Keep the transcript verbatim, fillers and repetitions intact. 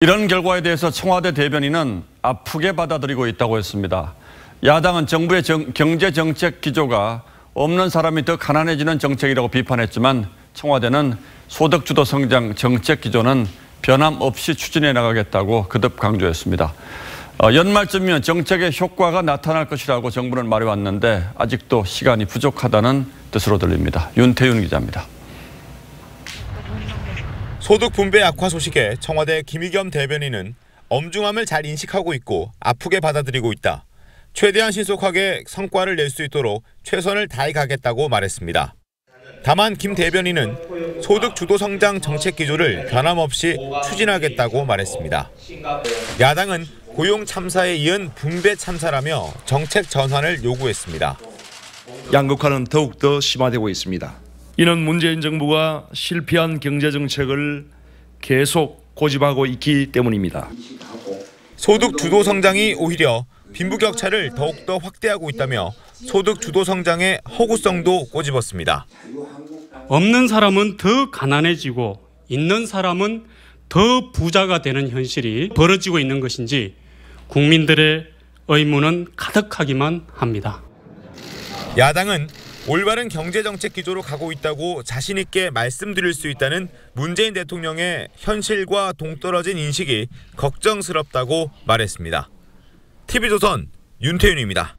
이런 결과에 대해서 청와대 대변인은 아프게 받아들이고 있다고 했습니다. 야당은 정부의 정, 경제 정책 기조가 없는 사람이 더 가난해지는 정책이라고 비판했지만 청와대는 소득주도성장 정책 기조는 변함없이 추진해 나가겠다고 거듭 강조했습니다. 어, 연말쯤이면 정책의 효과가 나타날 것이라고 정부는 말해왔는데 아직도 시간이 부족하다는 뜻으로 들립니다. 윤태윤 기자입니다. 소득 분배 악화 소식에 청와대 김의겸 대변인은 엄중함을 잘 인식하고 있고 아프게 받아들이고 있다. 최대한 신속하게 성과를 낼 수 있도록 최선을 다해 가겠다고 말했습니다. 다만 김 대변인은 소득 주도 성장 정책 기조를 변함없이 추진하겠다고 말했습니다. 야당은 고용 참사에 이은 분배 참사라며 정책 전환을 요구했습니다. 양극화는 더욱더 심화되고 있습니다. 이는 문재인 정부가 실패한 경제정책을 계속 고집하고 있기 때문입니다. 소득주도성장이 오히려 빈부격차를 더욱더 확대하고 있다며 소득주도성장의 허구성도 꼬집었습니다. 없는 사람은 더 가난해지고 있는 사람은 더 부자가 되는 현실이 벌어지고 있는 것인지 국민들의 의문은 가득하기만 합니다. 야당은 올바른 경제정책 기조로 가고 있다고 자신 있게 말씀드릴 수 있다는 문재인 대통령의 현실과 동떨어진 인식이 걱정스럽다고 말했습니다. 티비조선 윤태윤입니다.